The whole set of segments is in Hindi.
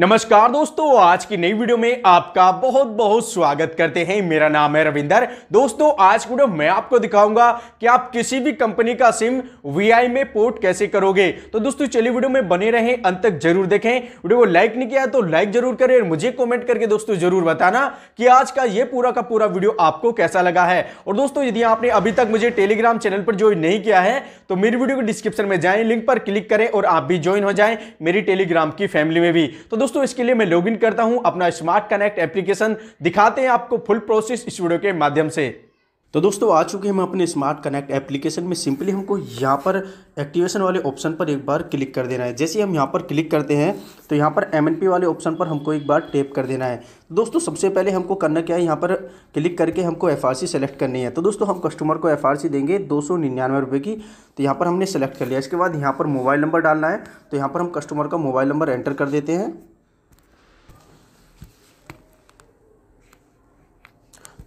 नमस्कार दोस्तों, आज की नई वीडियो में आपका बहुत बहुत स्वागत करते हैं। मेरा नाम है रविंदर। दोस्तों आज की वीडियो मैं आपको दिखाऊंगा कि आप किसी भी कंपनी का सिम वीआई में पोर्ट कैसे करोगे। तो दोस्तों चलिए वीडियो में बने रहें, अंत तक जरूर देखें। वीडियो को लाइक नहीं किया तो लाइक जरूर करें और मुझे कॉमेंट करके दोस्तों जरूर बताना कि आज का ये पूरा का पूरा वीडियो आपको कैसा लगा है। और दोस्तों यदि आपने अभी तक मुझे टेलीग्राम चैनल पर ज्वाइन नहीं किया है तो मेरी वीडियो के डिस्क्रिप्शन में जाएं, लिंक पर क्लिक करें और आप भी ज्वाइन हो जाएं मेरी टेलीग्राम की फैमिली में भी। तो दोस्तों इसके लिए मैं लॉगिन करता हूं अपना स्मार्ट कनेक्ट एप्लीकेशन, दिखाते हैं आपको फुल प्रोसेस इस वीडियो के माध्यम से। तो दोस्तों आ चुके हैं हम अपने स्मार्ट कनेक्ट एप्लीकेशन में। सिंपली हमको यहाँ पर एक्टिवेशन वाले ऑप्शन पर एक बार क्लिक कर देना है। जैसे हम यहाँ पर क्लिक करते हैं तो यहाँ पर एमएनपी वाले ऑप्शन पर हमको एक बार टैप कर देना है। दोस्तों सबसे पहले हमको करना क्या है, यहाँ पर क्लिक करके हमको एफआरसी सेलेक्ट करनी है। तो दोस्तों हम कस्टमर को एफआरसी देंगे 299 रुपये की। तो यहाँ पर हमने सेलेक्ट कर लिया। इसके बाद यहाँ पर मोबाइल नंबर डालना है। तो यहाँ पर हम कस्टमर का मोबाइल नंबर एंटर कर देते हैं।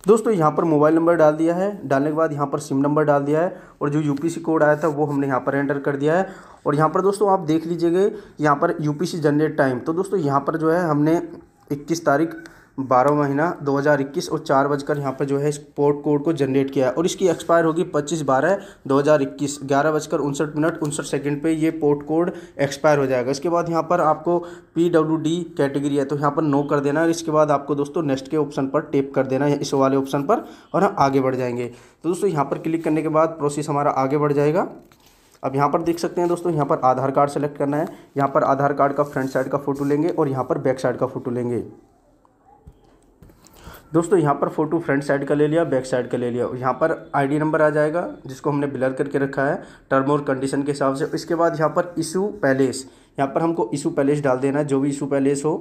दोस्तों यहाँ पर मोबाइल नंबर डाल दिया है। डालने के बाद यहाँ पर सिम नंबर डाल दिया है और जो यूपीसी कोड आया था वो हमने यहाँ पर एंटर कर दिया है। और यहाँ पर दोस्तों आप देख लीजिएगा यहाँ पर यूपीसी जनरेट टाइम। तो दोस्तों यहाँ पर जो है हमने 21 तारीख 12 महीना 2021 और 4 बजकर यहाँ पर जो है इस पोर्ट कोड को जनरेट किया है। और इसकी एक्सपायर होगी 25/12/2021 11:59 पर ये पोर्ट कोड एक्सपायर हो जाएगा। इसके बाद यहाँ पर आपको PWD कैटेगरी है तो यहाँ पर नो कर देना है। इसके बाद आपको दोस्तों नेक्स्ट के ऑप्शन पर टैप कर देना है, इस वाले ऑप्शन पर, और हम आगे बढ़ जाएंगे। तो दोस्तों यहाँ पर क्लिक करने के बाद प्रोसेस हमारा आगे बढ़ जाएगा। अब यहाँ पर देख सकते हैं दोस्तों यहाँ पर आधार कार्ड सेलेक्ट करना है। यहाँ पर आधार कार्ड का फ्रंट साइड का फ़ोटो लेंगे और यहाँ पर बैक साइड का फ़ोटो लेंगे। दोस्तों यहाँ पर फ़ोटो फ्रंट साइड का ले लिया, बैक साइड का ले लिया। यहाँ पर आईडी नंबर आ जाएगा जिसको हमने ब्लर करके रखा है टर्म और कंडीशन के हिसाब से। इसके बाद यहाँ पर इशू पैलेस, यहाँ पर हमको इशू पैलेस डाल देना है, जो भी इशू पैलेस हो।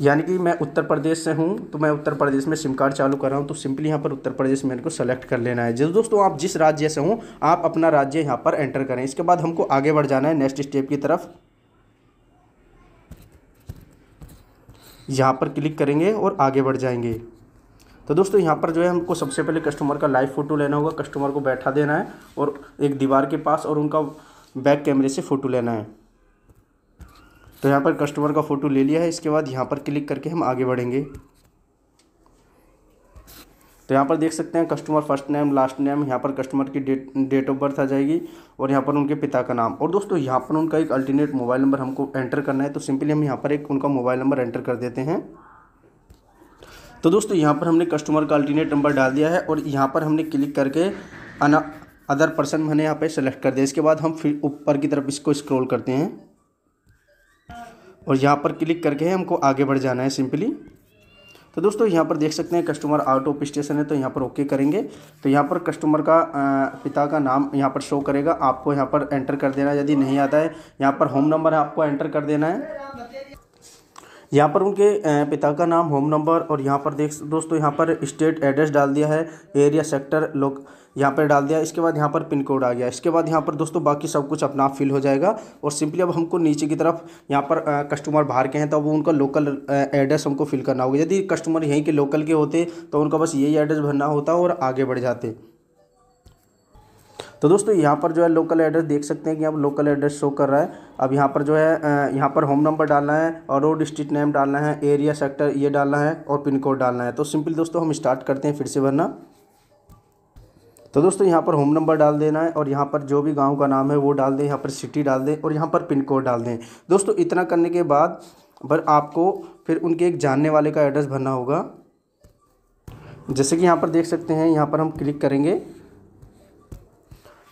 यानी कि मैं उत्तर प्रदेश से हूँ तो मैं उत्तर प्रदेश में सिम कार्ड चालू कर रहा हूँ, तो सिंपली यहाँ पर उत्तर प्रदेश मेरे को सेलेक्ट कर लेना है। जैसे दोस्तों आप जिस राज्य से हों आप अपना राज्य यहाँ पर एंटर करें। इसके बाद हमको आगे बढ़ जाना है नेक्स्ट स्टेप की तरफ। यहाँ पर क्लिक करेंगे और आगे बढ़ जाएंगे। तो दोस्तों यहाँ पर जो है हमको सबसे पहले कस्टमर का लाइव फ़ोटो लेना होगा। कस्टमर को बैठा देना है और एक दीवार के पास और उनका बैक कैमरे से फ़ोटो लेना है। तो यहाँ पर कस्टमर का फ़ोटो ले लिया है। इसके बाद यहाँ पर क्लिक करके हम आगे बढ़ेंगे। तो यहाँ पर देख सकते हैं customer first name last name, यहाँ पर कस्टमर की डेट ऑफ बर्थ आ जाएगी और यहाँ पर उनके पिता का नाम। और दोस्तों यहाँ पर उनका एक अल्टरनेट मोबाइल नंबर हमको एंटर करना है। तो सिंपली हम यहाँ पर एक उनका मोबाइल नंबर एंटर कर देते हैं। तो दोस्तों यहाँ पर हमने कस्टमर का अल्टरनेट नंबर डाल दिया है और यहाँ पर हमने क्लिक करके अदर पर्सन मैंने यहाँ पर सेलेक्ट कर दिया। इसके बाद हम फिर ऊपर की तरफ इसको स्क्रॉल करते हैं और यहाँ पर क्लिक करके हमको आगे बढ़ जाना है सिंपली। तो दोस्तों यहाँ पर देख सकते हैं कस्टमर आउट ऑफ स्टेशन है तो यहाँ पर ओके करेंगे। तो यहाँ पर कस्टमर का पिता का नाम यहाँ पर शो करेगा, आपको यहाँ पर एंटर कर देना है। यदि नहीं आता है यहाँ पर होम नंबर आपको एंटर कर देना है। यहाँ पर उनके पिता का नाम, होम नंबर और यहाँ पर देख दोस्तों यहाँ पर स्टेट एड्रेस डाल दिया है, एरिया सेक्टर लोग यहाँ पर डाल दिया। इसके बाद यहाँ पर पिन कोड आ गया। इसके बाद यहाँ पर दोस्तों बाकी सब कुछ अपना फिल हो जाएगा। और सिंपली अब हमको नीचे की तरफ यहाँ पर कस्टमर बाहर के हैं तो वो उनका लोकल एड्रेस हमको फिल करना होगा। यदि कस्टमर यहीं के लोकल के होते तो उनका बस यही एड्रेस भरना होता और आगे बढ़ जाते। तो दोस्तों यहाँ पर जो है लोकल एड्रेस देख सकते हैं कि अब लोकल एड्रेस शो कर रहा है। अब यहाँ पर जो है यहाँ पर होम नंबर डालना है और रोड डिस्ट्रिक्ट नेम डालना है, एरिया सेक्टर ये डालना है और पिन कोड डालना है। तो सिंपल दोस्तों हम स्टार्ट करते हैं फिर से भरना। तो दोस्तों यहाँ पर होम नंबर डाल देना है और यहाँ पर जो भी गाँव का नाम है वो डाल दें, यहाँ पर सिटी डाल दें और यहाँ पर पिन कोड डाल दें। दोस्तों इतना करने के बाद पर आपको फिर उनके एक जानने वाले का एड्रेस भरना होगा। जैसे कि यहाँ पर देख सकते हैं यहाँ पर हम क्लिक करेंगे,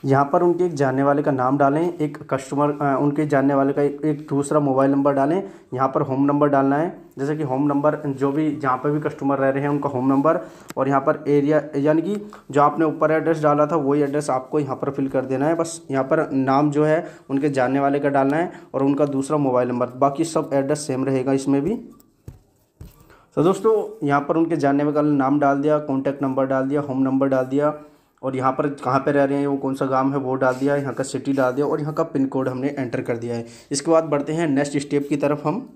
यहाँ पर उनके एक जानने वाले का नाम डालें, एक कस्टमर उनके जानने वाले का एक दूसरा मोबाइल नंबर डालें। यहाँ पर होम नंबर डालना है, जैसे कि होम नंबर जो भी जहाँ पर भी कस्टमर रह रहे हैं उनका होम नंबर। और यहाँ पर एरिया यानी कि जो आपने ऊपर एड्रेस डाला था वही एड्रेस आपको यहाँ पर फिल कर देना है। बस यहाँ पर नाम जो है उनके जानने वाले का डालना है और उनका दूसरा मोबाइल नंबर, बाकी सब एड्रेस सेम रहेगा इसमें भी। तो दोस्तों यहाँ पर उनके जानने वाले का नाम डाल दिया, कॉन्टैक्ट नंबर डाल दिया, होम नंबर डाल दिया और यहाँ पर कहाँ पे रह रहे हैं वो कौन सा गांव है वो डाल दिया, यहाँ का सिटी डाल दिया और यहाँ का पिन कोड हमने एंटर कर दिया है। इसके बाद बढ़ते हैं नेक्स्ट स्टेप की तरफ हम।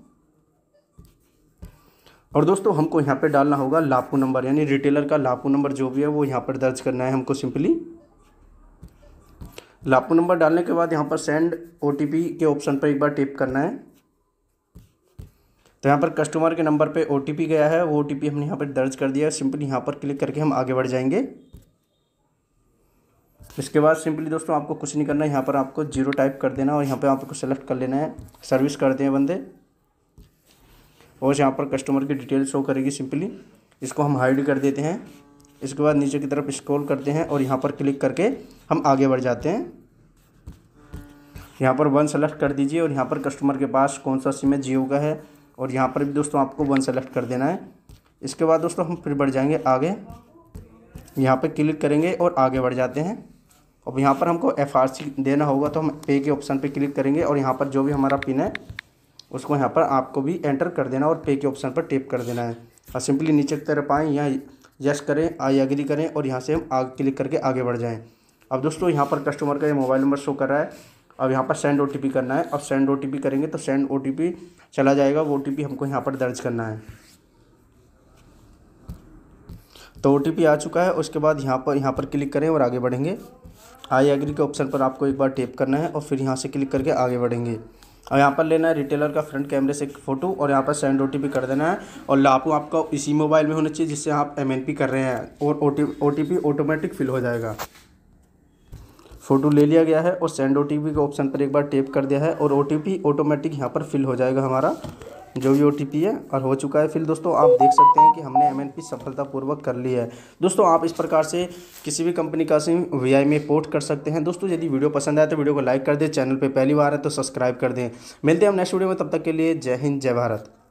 और दोस्तों हमको यहाँ पे डालना होगा लापू नंबर, यानी रिटेलर का लापू नंबर जो भी है वो यहाँ पर दर्ज करना है हमको सिंपली। लापू नंबर डालने के बाद यहाँ पर सेंड OTP के ऑप्शन पर एक बार टिप करना है। तो यहाँ पर कस्टमर के नंबर पे ओटीपी गया है, वो ओटीपी हमने यहाँ पर दर्ज कर दिया है। सिंपली यहाँ पर क्लिक करके हम आगे बढ़ जाएंगे। इसके बाद सिंपली दोस्तों आपको कुछ नहीं करना है, यहाँ पर आपको 0 टाइप कर देना और यहाँ पर आपको सेलेक्ट कर लेना है सर्विस कर दें बंदे, और यहाँ पर कस्टमर की डिटेल शो करेगी। सिंपली इसको हम हाइड कर देते हैं। इसके बाद नीचे की तरफ स्क्रॉल करते हैं और यहाँ पर क्लिक करके हम आगे बढ़ जाते हैं। यहाँ पर 1 सेलेक्ट कर दीजिए और यहाँ पर कस्टमर के पास कौन सा सिम है, जियो का है, और यहाँ पर भी दोस्तों आपको 1 सेलेक्ट कर देना है। इसके बाद दोस्तों हम फिर बढ़ जाएंगे आगे, यहाँ पर क्लिक करेंगे और आगे बढ़ जाते हैं। अब यहाँ पर हमको FRC देना होगा, तो हम पे के ऑप्शन पर क्लिक करेंगे और यहाँ पर जो भी हमारा पिन है उसको यहाँ पर आपको भी एंटर कर देना और पे के ऑप्शन पर टेप कर देना है। और सिंपली नीचे की तरफ आएँ, यहाँ यस करें, आई एग्री करें और यहाँ से हम आगे क्लिक करके आगे बढ़ जाएँ। अब दोस्तों यहाँ पर कस्टमर का ये मोबाइल नंबर शो कर रहा है। अब यहाँ पर सेंड ओटीपी करना है। अब सेंड ओटीपी करेंगे तो सेंड ओटीपी चला जाएगा, वो ओटीपी हमको यहाँ पर दर्ज करना है। तो ओटीपी आ चुका है। उसके बाद यहाँ पर क्लिक करें और आगे बढ़ेंगे। आई एग्री के ऑप्शन पर आपको एक बार टैप करना है और फिर यहाँ से क्लिक करके आगे बढ़ेंगे। और यहाँ पर लेना है रिटेलर का फ्रंट कैमरे से एक फ़ोटो और यहाँ पर सेंड ओटीपी कर देना है। और लाभ आपका इसी मोबाइल में होना चाहिए जिससे आप MNP कर रहे हैं, और ओटीपी ऑटोमेटिक फिल हो जाएगा। फ़ोटो ले लिया गया है और सेंड ओटीपी के ऑप्शन पर एक बार टैप कर दिया है और ओटीपी ऑटोमेटिक यहाँ पर फिल हो जाएगा हमारा जो भी ओटीपी है, और हो चुका है फिल। दोस्तों आप देख सकते हैं कि हमने MNP सफलतापूर्वक कर ली है। दोस्तों आप इस प्रकार से किसी भी कंपनी का सिम VI में पोर्ट कर सकते हैं। दोस्तों यदि वीडियो पसंद आए तो वीडियो को लाइक कर दें, चैनल पर पहली बार है तो सब्सक्राइब कर दें। मिलते हैं हम नेक्स्ट वीडियो में, तब तक के लिए जय हिंद, जय भारत।